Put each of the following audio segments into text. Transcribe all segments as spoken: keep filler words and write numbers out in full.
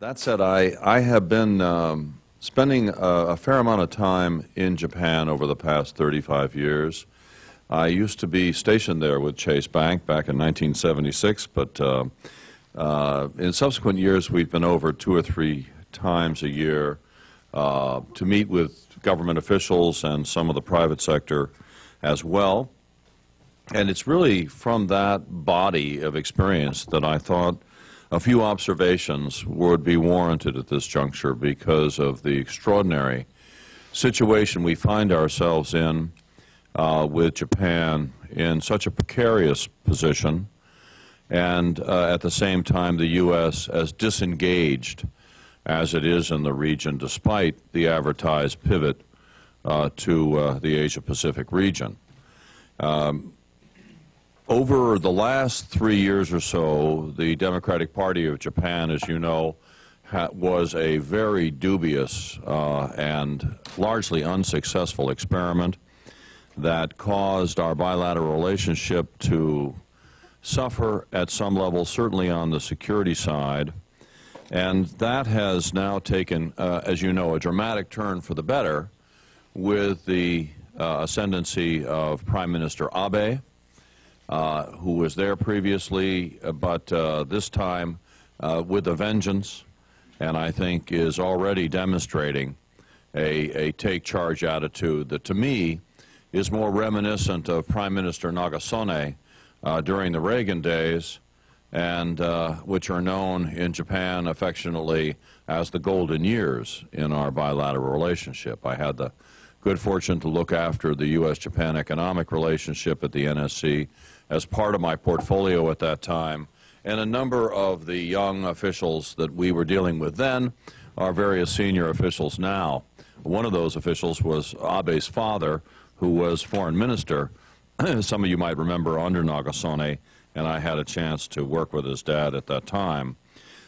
That said, I, I have been um, spending a, a fair amount of time in Japan over the past thirty-five years. I used to be stationed there with Chase Bank back in nineteen seventy-six, but uh, uh, in subsequent years we've been over two or three times a year uh, to meet with government officials and some of the private sector as well. And it's really from that body of experience that I thought a few observations would be warranted at this juncture because of the extraordinary situation we find ourselves in uh, with Japan in such a precarious position, and uh, at the same time the U S as disengaged as it is in the region despite the advertised pivot uh, to uh, the Asia-Pacific region. Um, Over the last three years or so, the Democratic Party of Japan, as you know, ha was a very dubious uh, and largely unsuccessful experiment that caused our bilateral relationship to suffer at some level, certainly on the security side. And that has now taken, uh, as you know, a dramatic turn for the better with the uh, ascendancy of Prime Minister Abe, Uh, who was there previously, uh, but uh, this time uh, with a vengeance, and I think is already demonstrating a, a take-charge attitude that, to me, is more reminiscent of Prime Minister Nakasone uh, during the Reagan days, and uh, which are known in Japan affectionately as the golden years in our bilateral relationship. I had the good fortune to look after the U S Japan economic relationship at the N S C as part of my portfolio at that time, and a number of the young officials that we were dealing with then are various senior officials now. One of those officials was Abe's father, who was foreign minister, some of you might remember, under Nakasone, and I had a chance to work with his dad at that time.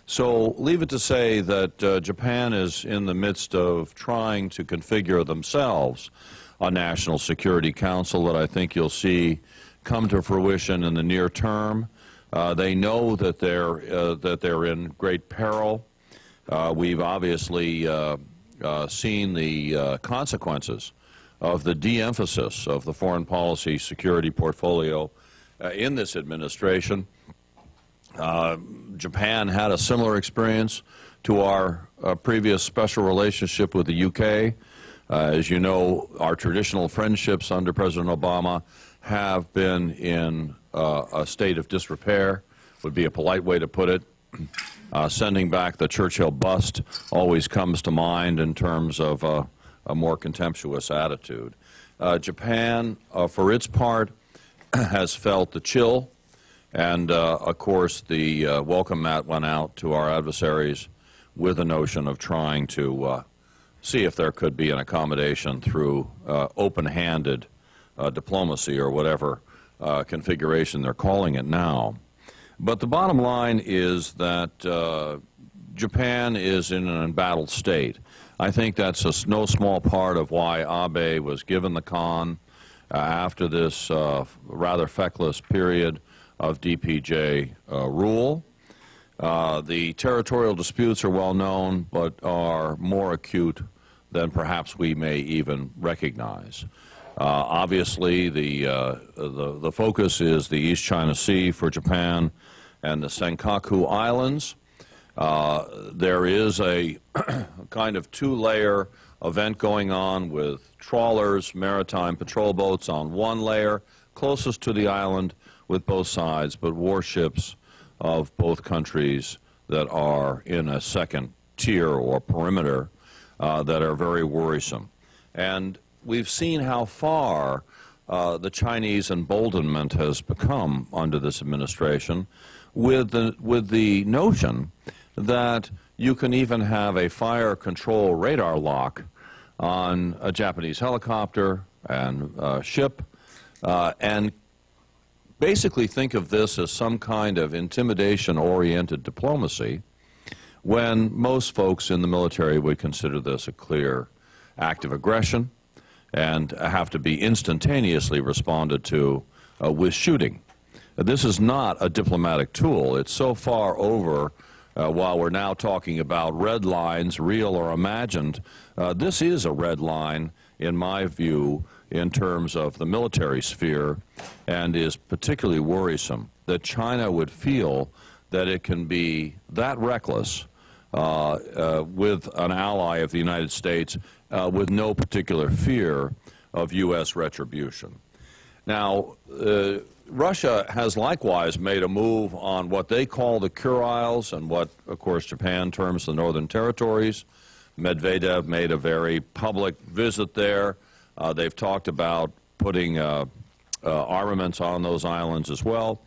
So leave it to say that uh, Japan is in the midst of trying to configure themselves a National Security Council that I think you'll see come to fruition in the near term. Uh, they know that they're, uh, that they're in great peril. Uh, we've obviously uh, uh, seen the uh, consequences of the de-emphasis of the foreign policy security portfolio uh, in this administration. Uh, Japan had a similar experience to our uh, previous special relationship with the U K. Uh, as you know, our traditional friendships under President Obama have been in uh, a state of disrepair, would be a polite way to put it. Uh, sending back the Churchill bust always comes to mind in terms of uh, a more contemptuous attitude. Uh, Japan, uh, for its part, has felt the chill, and uh, of course the uh, welcome mat went out to our adversaries with the notion of trying to uh, see if there could be an accommodation through uh, open-handed uh, diplomacy or whatever uh, configuration they're calling it now. But the bottom line is that uh, Japan is in an embattled state. I think that's a no small part of why Abe was given the con uh, after this uh, rather feckless period of D P J uh, rule. Uh, the territorial disputes are well known, but are more acute than perhaps we may even recognize. Uh, obviously, the, uh, the, the focus is the East China Sea for Japan and the Senkaku Islands. Uh, there is a kind of two-layer event going on with trawlers, maritime patrol boats on one layer, closest to the island, with both sides, but warships of both countries that are in a second tier or perimeter uh, that are very worrisome. And we've seen how far uh, the Chinese emboldenment has become under this administration with the, with the notion that you can even have a fire control radar lock on a Japanese helicopter and uh, ship uh, and basically think of this as some kind of intimidation-oriented diplomacy, when most folks in the military would consider this a clear act of aggression and have to be instantaneously responded to uh, with shooting. This is not a diplomatic tool. It's so far over Uh, while we're now talking about red lines, real or imagined, uh, this is a red line, in my view, in terms of the military sphere, and is particularly worrisome that China would feel that it can be that reckless uh, uh, with an ally of the United States uh, with no particular fear of U S retribution. Now, uh, Russia has likewise made a move on what they call the Kurils and what, of course, Japan terms the Northern Territories. Medvedev made a very public visit there. Uh, they've talked about putting uh, uh, armaments on those islands as well.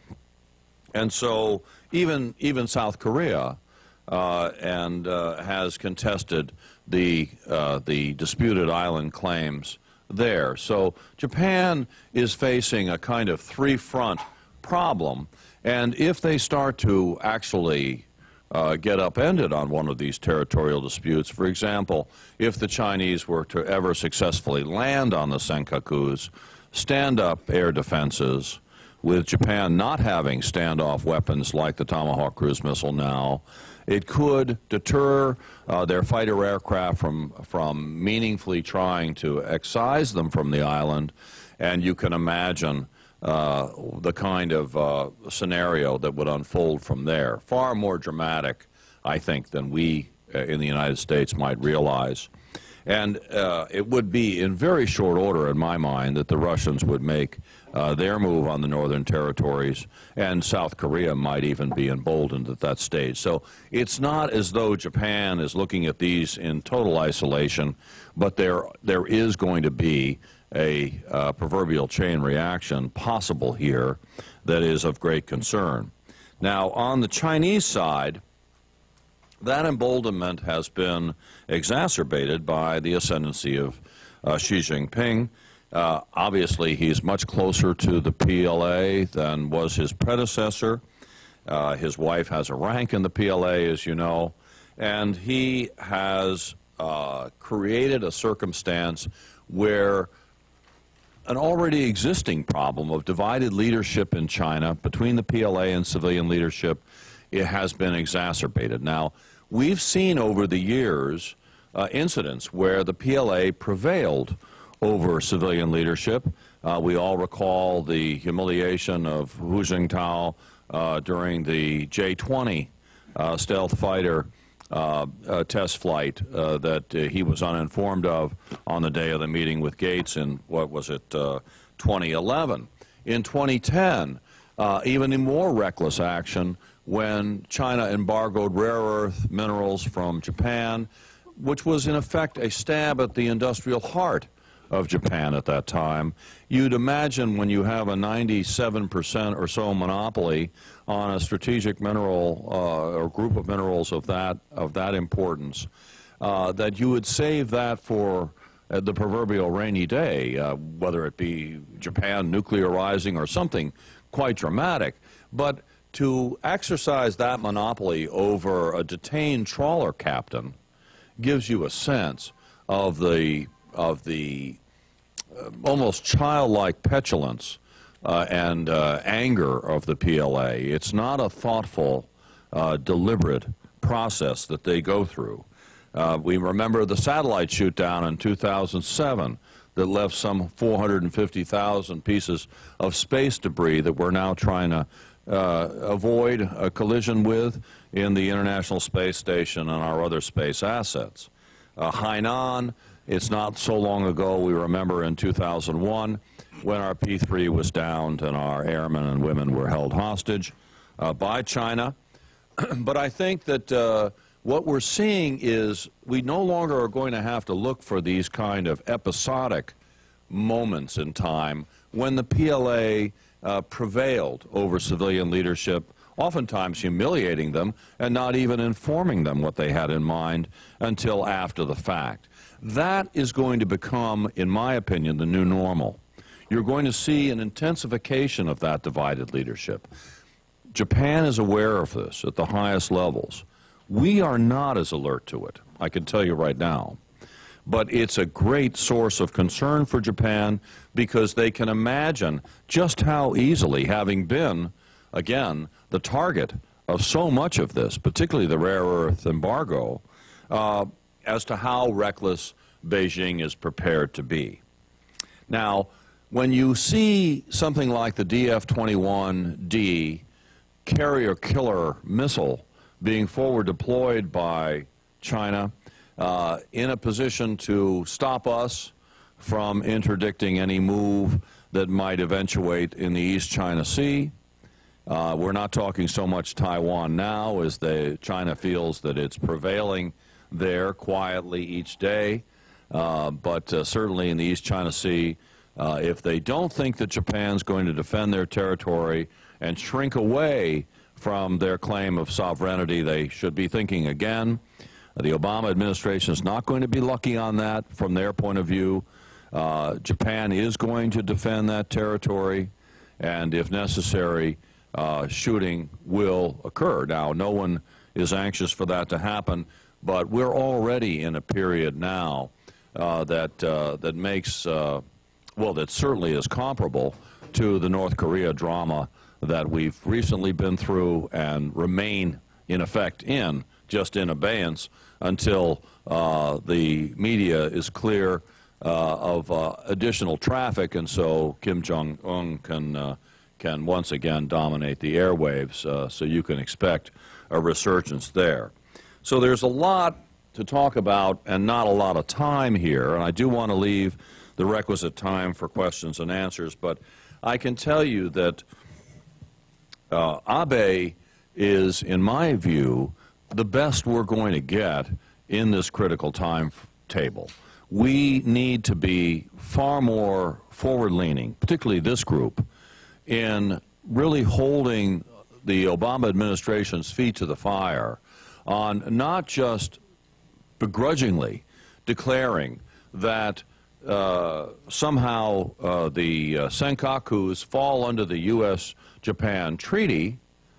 And so even, even South Korea uh, and, uh, has contested the, uh, the disputed island claims there. So Japan is facing a kind of three-front problem, and if they start to actually uh, get upended on one of these territorial disputes, for example, if the Chinese were to ever successfully land on the Senkakus, stand-up air defenses, with Japan not having standoff weapons like the Tomahawk cruise missile now, it could deter uh, their fighter aircraft from, from meaningfully trying to excise them from the island, and you can imagine uh, the kind of uh, scenario that would unfold from there. Far more dramatic, I think, than we uh, in the United States might realize. And uh, it would be in very short order, in my mind, that the Russians would make uh, their move on the Northern Territories, and South Korea might even be emboldened at that stage. So it's not as though Japan is looking at these in total isolation, but there, there is going to be a uh, proverbial chain reaction possible here that is of great concern. Now, on the Chinese side, that emboldenment has been exacerbated by the ascendancy of uh, Xi Jinping. Uh, obviously, he's much closer to the P L A than was his predecessor. Uh, his wife has a rank in the P L A, as you know, and he has uh, created a circumstance where an already existing problem of divided leadership in China between the P L A and civilian leadership, it has been exacerbated. Now, we've seen over the years uh, incidents where the P L A prevailed over civilian leadership. Uh, we all recall the humiliation of Hu Jintao uh, during the J twenty uh, stealth fighter uh, uh, test flight uh, that uh, he was uninformed of on the day of the meeting with Gates in, what was it, uh, twenty eleven. In twenty ten, uh, even in more reckless action, when China embargoed rare earth minerals from Japan, which was in effect a stab at the industrial heart of Japan at that time. You'd imagine when you have a ninety-seven percent or so monopoly on a strategic mineral uh, or group of minerals of that, of that importance, uh, that you would save that for uh, the proverbial rainy day, uh, whether it be Japan nuclearizing or something quite dramatic. But to exercise that monopoly over a detained trawler captain gives you a sense of the, of the uh, almost childlike petulance uh, and uh, anger of the P L A. It's not a thoughtful, uh, deliberate process that they go through. Uh, we remember the satellite shoot-down in two thousand seven that left some four hundred fifty thousand pieces of space debris that we're now trying to Uh, avoid a collision with in the International Space Station and our other space assets. Uh, Hainan, it's not so long ago, we remember in two thousand one when our P three was downed and our airmen and women were held hostage uh, by China. But I think that uh, what we're seeing is we no longer are going to have to look for these kind of episodic moments in time when the P L A Uh, prevailed over civilian leadership, oftentimes humiliating them and not even informing them what they had in mind until after the fact. That is going to become, in my opinion, the new normal. You're going to see an intensification of that divided leadership. Japan is aware of this at the highest levels. We are not as alert to it, I can tell you right now. But it's a great source of concern for Japan because they can imagine just how easily, having been, again, the target of so much of this, particularly the rare earth embargo, uh, as to how reckless Beijing is prepared to be. Now, when you see something like the D F twenty-one D carrier killer missile being forward deployed by China uh, in a position to stop us from interdicting any move that might eventuate in the East China Sea, uh, we're not talking so much Taiwan now as the China feels that it's prevailing there quietly each day, uh, but uh, certainly in the East China Sea. Uh, if they don't think that Japan's going to defend their territory and shrink away from their claim of sovereignty, they should be thinking again. The Obama administration is not going to be lucky on that from their point of view. Uh, Japan is going to defend that territory, and if necessary, uh, shooting will occur. Now, no one is anxious for that to happen, but we're already in a period now uh, that, uh, that makes... Uh, Well, that certainly is comparable to the North Korea drama that we've recently been through and remain, in effect, in, just in abeyance, until uh, the media is clear uh, of uh, additional traffic, and so Kim Jong-un can, uh, can once again dominate the airwaves, uh, so you can expect a resurgence there. So there's a lot to talk about and not a lot of time here, and I do want to leave the requisite time for questions and answers, but I can tell you that uh, Abe is, in my view, the best we're going to get in this critical time table. We need to be far more forward-leaning, particularly this group, in really holding the Obama administration's feet to the fire on not just begrudgingly declaring that Uh, somehow uh, the uh, Senkakus fall under the U S Japan treaty,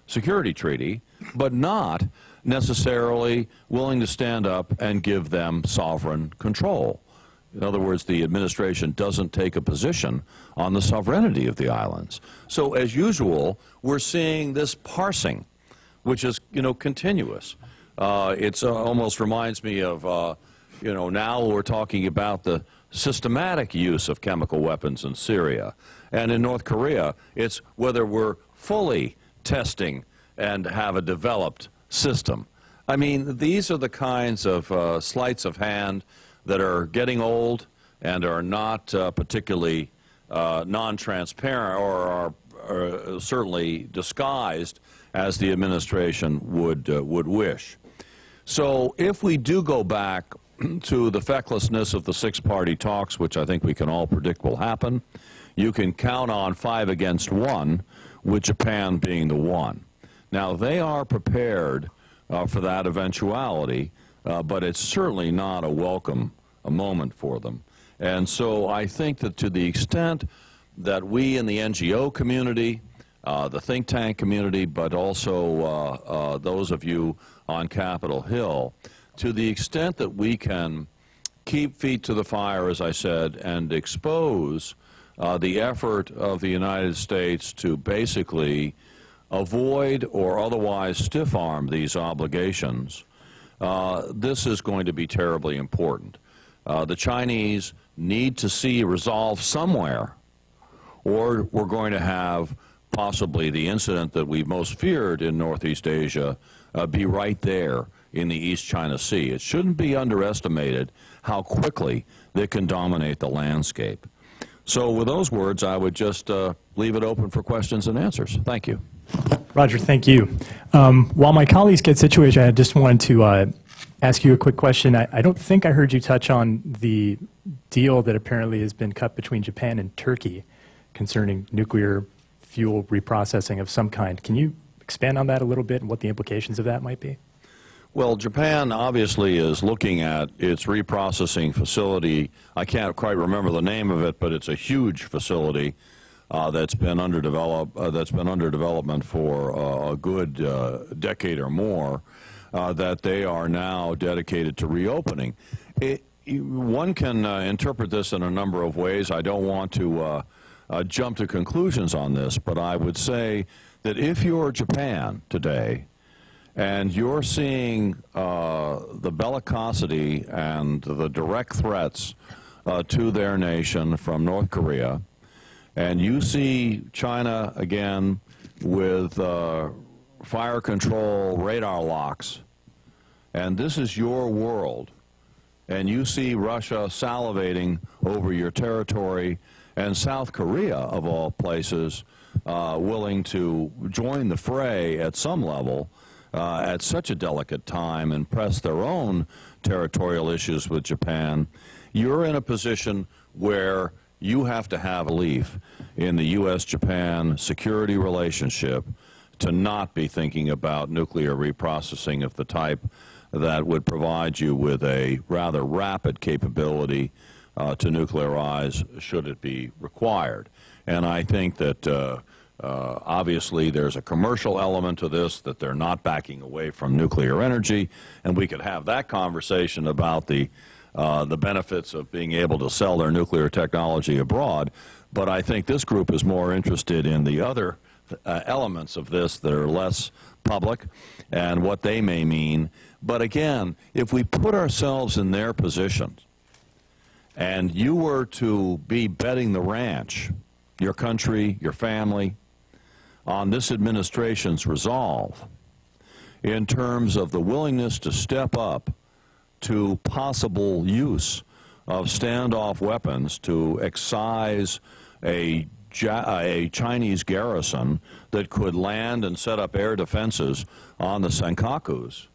security treaty, but not necessarily willing to stand up and give them sovereign control. In other words, the administration doesn't take a position on the sovereignty of the islands. So as usual, we're seeing this parsing, which is, you know, continuous. Uh, it uh, almost reminds me of, uh, you know, now we're talking about the systematic use of chemical weapons in Syria. And in North Korea, it's whether we're fully testing and have a developed system. I mean, these are the kinds of uh, sleights of hand that are getting old and are not uh, particularly uh, non-transparent or are, are certainly disguised as the administration would, uh, would wish. So if we do go back to the fecklessness of the six-party talks, which I think we can all predict will happen, you can count on five against one, with Japan being the one. Now, they are prepared uh, for that eventuality, uh, but it's certainly not a welcome a moment for them. And so I think that to the extent that we in the N G O community, uh, the think tank community, but also uh, uh, those of you on Capitol Hill, to the extent that we can keep feet to the fire, as I said, and expose uh, the effort of the United States to basically avoid or otherwise stiff-arm these obligations, uh, this is going to be terribly important. Uh, the Chinese need to see resolve somewhere, or we're going to have possibly the incident that we most feared in Northeast Asia uh, be right there in the East China Sea. It shouldn't be underestimated how quickly they can dominate the landscape. So with those words, I would just uh, leave it open for questions and answers. Thank you. Roger, thank you. Um, while my colleagues get situated, I just wanted to uh, ask you a quick question. I, I don't think I heard you touch on the deal that apparently has been cut between Japan and Turkey concerning nuclear fuel reprocessing of some kind. Can you expand on that a little bit and what the implications of that might be? Well, Japan obviously is looking at its reprocessing facility. I can't quite remember the name of it, but it's a huge facility uh, that's been underdeveloped. Uh, that's been under development for uh, a good uh, decade or more. Uh, that they are now dedicated to reopening. It, one can uh, interpret this in a number of ways. I don't want to uh, uh, jump to conclusions on this, but I would say that if you're Japan today, And you're seeing uh, the bellicosity and the direct threats uh, to their nation from North Korea. And you see China, again, with uh, fire control radar locks. And this is your world. And you see Russia salivating over your territory, and South Korea, of all places, uh, willing to join the fray at some level uh, at such a delicate time and press their own territorial issues with Japan. You're in a position where you have to have belief in the U S Japan security relationship to not be thinking about nuclear reprocessing of the type that would provide you with a rather rapid capability uh, to nuclearize should it be required. And I think that uh, uh, obviously there's a commercial element to this, that they're not backing away from nuclear energy, and we could have that conversation about the Uh, the benefits of being able to sell their nuclear technology abroad. But I think this group is more interested in the other uh, elements of this that are less public and what they may mean. But again, if we put ourselves in their positions and you were to be betting the ranch, your country, your family, on this administration's resolve in terms of the willingness to step up to possible use of standoff weapons to excise a, a Chinese garrison that could land and set up air defenses on the Senkakus,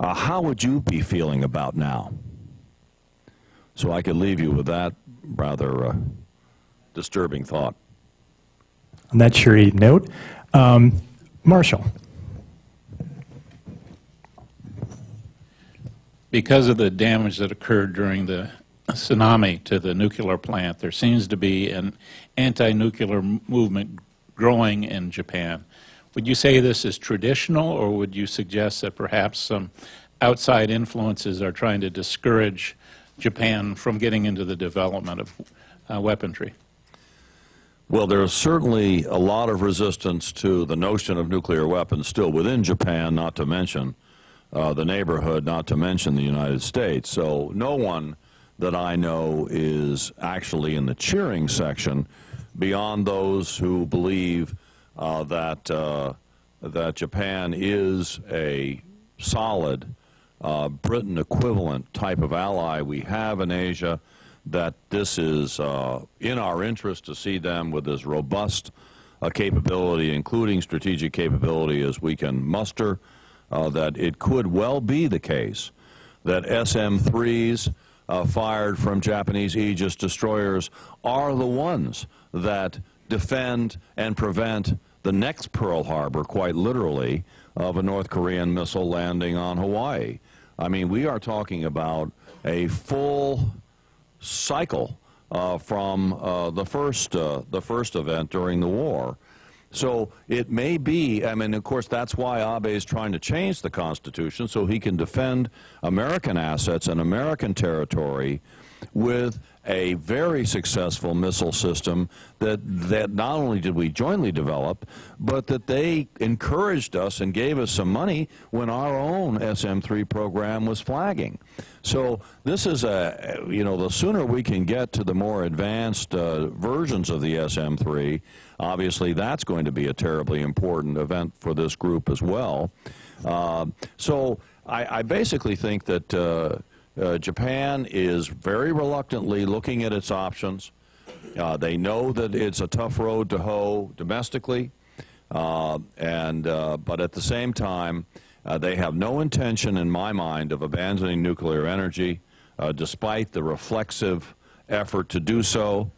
uh, how would you be feeling about now? So I could leave you with that rather uh, disturbing thought. On that cheery note, um, Marshall. Because of the damage that occurred during the tsunami to the nuclear plant, there seems to be an anti-nuclear movement growing in Japan. Would you say this is traditional, or would you suggest that perhaps some outside influences are trying to discourage Japan from getting into the development of uh, weaponry? Well, there is certainly a lot of resistance to the notion of nuclear weapons still within Japan, not to mention Uh, the neighborhood, not to mention the United States. So no one that I know is actually in the cheering section beyond those who believe uh, that, uh, that Japan is a solid uh, Britain equivalent type of ally we have in Asia, that this is uh, in our interest to see them with as robust a capability, including strategic capability, as we can muster. Uh, that it could well be the case that S M threes uh, fired from Japanese Aegis destroyers are the ones that defend and prevent the next Pearl Harbor, quite literally, of a North Korean missile landing on Hawaii. I mean, we are talking about a full cycle uh, from uh, the first, uh, the first event during the war. So it may be, I mean, of course, that's why Abe is trying to change the Constitution so he can defend American assets and American territory with a very successful missile system that, that not only did we jointly develop, but that they encouraged us and gave us some money when our own S M three program was flagging. So this is a, you know, the sooner we can get to the more advanced uh, versions of the S M three, obviously that's going to be a terribly important event for this group as well. Uh, so I, I basically think that uh, Uh, Japan is very reluctantly looking at its options. Uh, they know that it's a tough road to hoe domestically, uh, and, uh, but at the same time, uh, they have no intention, in my mind, of abandoning nuclear energy, uh, despite the reflexive effort to do so.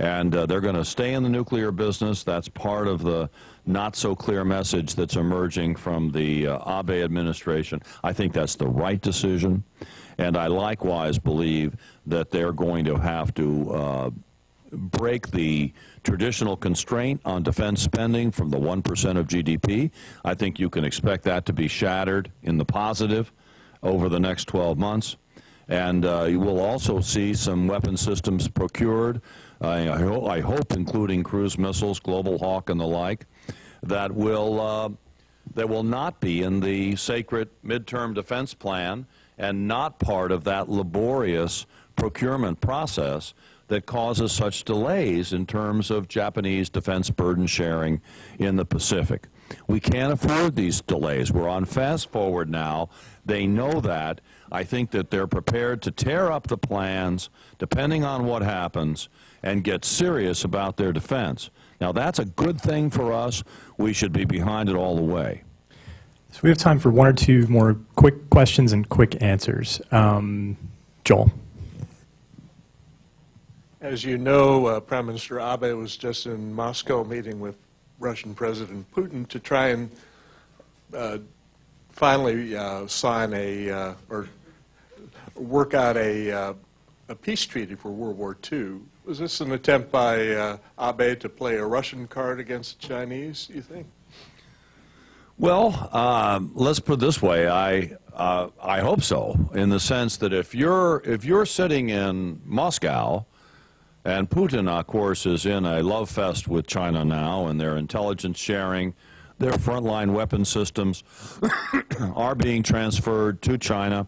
And uh, they're going to stay in the nuclear business. That's part of the not-so-clear message that's emerging from the uh, Abe administration. I think that's the right decision. And I likewise believe that they're going to have to uh, break the traditional constraint on defense spending from the one percent of G D P. I think you can expect that to be shattered in the positive over the next twelve months. And uh, you will also see some weapon systems procured, uh, I, ho I hope including cruise missiles, Global Hawk and the like, that will uh, that will not be in the sacred midterm defense plan and not part of that laborious procurement process that causes such delays in terms of Japanese defense burden sharing in the Pacific. We can't afford these delays. We're on fast forward now. They know that. I think that they're prepared to tear up the plans, depending on what happens, and get serious about their defense. Now, that's a good thing for us. We should be behind it all the way. So we have time for one or two more quick questions and quick answers. Um, Joel. As you know, uh, Prime Minister Abe was just in Moscow meeting with Russian President Putin to try and uh, finally uh, sign a, uh, or work out a, uh, a peace treaty for World War Two. Was this an attempt by uh, Abe to play a Russian card against the Chinese, you think? Well, uh, let's put it this way. I, uh, I hope so, in the sense that if you're, if you're sitting in Moscow, and Putin, of course, is in a love fest with China now, and their intelligence sharing, their frontline weapon systems are being transferred to China.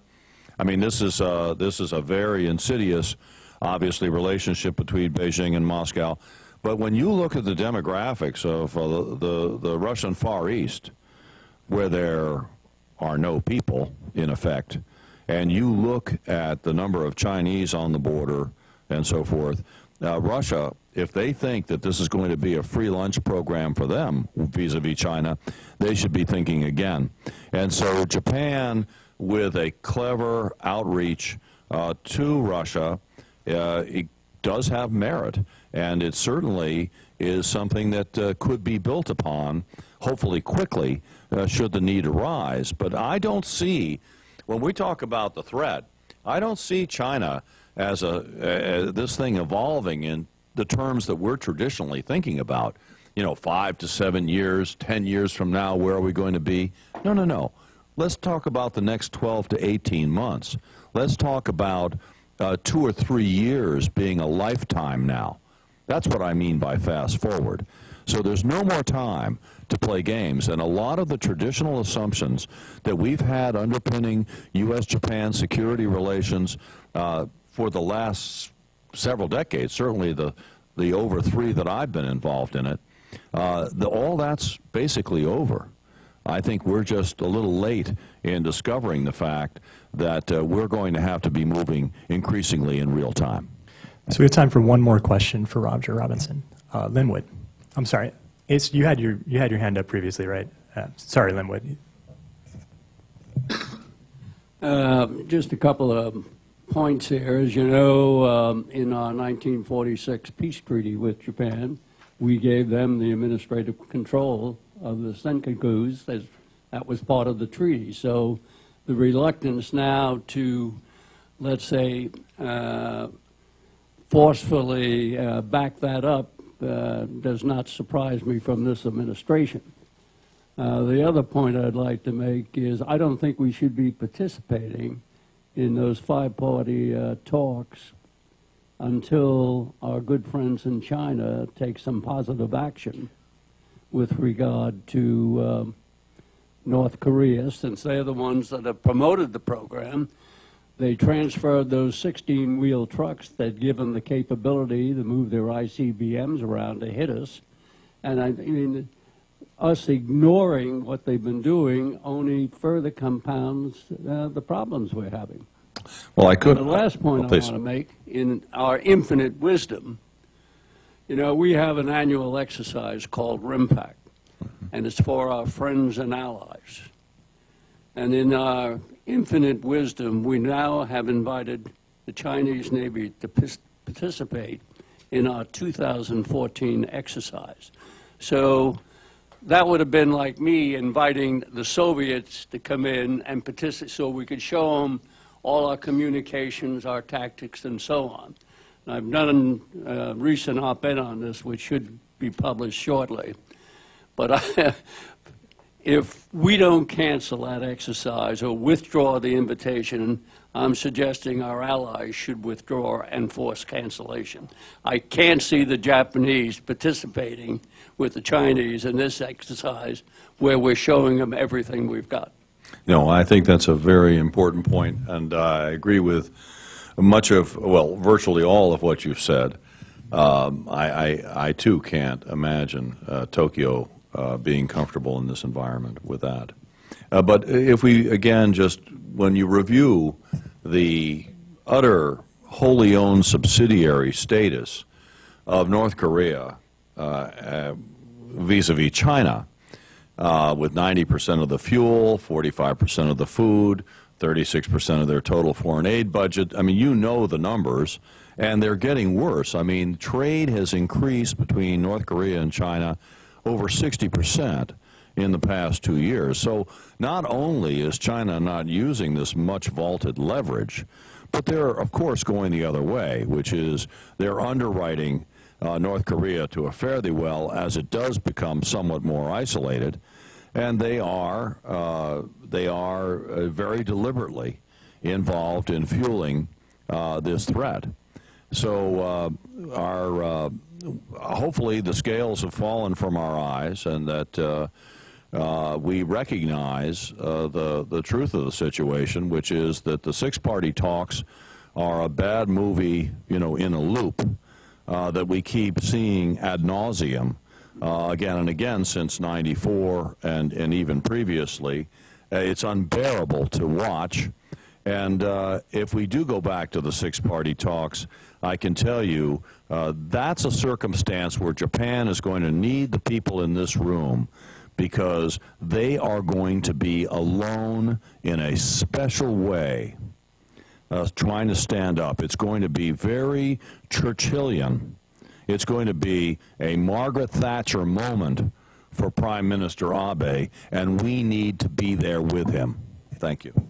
I mean, this is a, this is a very insidious, obviously, relationship between Beijing and Moscow. But when you look at the demographics of uh, the, the Russian Far East, where there are no people, in effect, and you look at the number of Chinese on the border and so forth, Uh, Russia, if they think that this is going to be a free lunch program for them vis-a-vis China, they should be thinking again. And so Japan, with a clever outreach uh, to Russia, uh, it does have merit, and it certainly is something that uh, could be built upon, hopefully quickly, uh, should the need arise. But I don't see, when we talk about the threat, I don't see China as a, uh, this thing evolving in the terms that we're traditionally thinking about. You know, five to seven years, ten years from now, where are we going to be? No, no, no. Let's talk about the next twelve to eighteen months. Let's talk about uh, two or three years being a lifetime now. That's what I mean by fast forward. So there's no more time to play games, and a lot of the traditional assumptions that we've had underpinning U S Japan security relations uh, for the last several decades, certainly the, the over three that I've been involved in it, uh, the, all that's basically over. I think we're just a little late in discovering the fact that uh, we're going to have to be moving increasingly in real time. So we have time for one more question for Roger Robinson. Uh, Linwood, I'm sorry, Ace, you had your, you had your hand up previously, right? Uh, sorry, Linwood. Uh, just a couple of points here. As you know, um, in our nineteen forty-six peace treaty with Japan, we gave them the administrative control of the Senkakus. As that was part of the treaty. So the reluctance now to, let's say, uh, forcefully uh, back that up uh, does not surprise me from this administration. Uh, the other point I'd like to make is I don't think we should be participating in those five-party uh, talks until our good friends in China take some positive action with regard to um, North Korea, since they're the ones that have promoted the program. They transferred those sixteen-wheel trucks that give them the capability to move their I C B Ms around to hit us. And I mean, us ignoring what they've been doing only further compounds uh, the problems we're having. Well, I could. And the last point oh, I want to make, in our infinite wisdom, you know, we have an annual exercise called RIMPAC, and it's for our friends and allies. And in our infinite wisdom, we now have invited the Chinese Navy to participate in our two thousand fourteen exercise. So that would have been like me inviting the Soviets to come in and participate so we could show them all our communications, our tactics, and so on. And I've done a recent op-ed on this, which should be published shortly. But I, if we don't cancel that exercise or withdraw the invitation, I'm suggesting our allies should withdraw and force cancellation. I can't see the Japanese participating with the Chinese in this exercise where we're showing them everything we've got. No, I think that's a very important point, and I agree with much of, well, virtually all of what you've said. Um, I, I, I too can't imagine uh, Tokyo uh, being comfortable in this environment with that. Uh, but if we, again, just when you review the utter wholly owned subsidiary status of North Korea vis-a-vis uh, uh, -vis China, uh, with ninety percent of the fuel, forty-five percent of the food, thirty-six percent of their total foreign aid budget. I mean, you know the numbers, and they're getting worse. I mean, trade has increased between North Korea and China over sixty percent in the past two years. So not only is China not using this much vaunted leverage, but they're, of course, going the other way, which is they're underwriting uh, North Korea to a fare thee well as it does become somewhat more isolated. And they are, uh, they are uh, very deliberately involved in fueling uh, this threat. So uh, our, uh, hopefully the scales have fallen from our eyes, and that uh, uh, we recognize uh, the, the truth of the situation, which is that the six-party talks are a bad movie, you know, in a loop uh, that we keep seeing ad nauseum. Uh, again and again since ninety-four and, and even previously. Uh, it's unbearable to watch. And uh, if we do go back to the six-party talks, I can tell you uh, that's a circumstance where Japan is going to need the people in this room, because they are going to be alone in a special way uh, trying to stand up. It's going to be very Churchillian. It's going to be a Margaret Thatcher moment for Prime Minister Abe, and we need to be there with him. Thank you.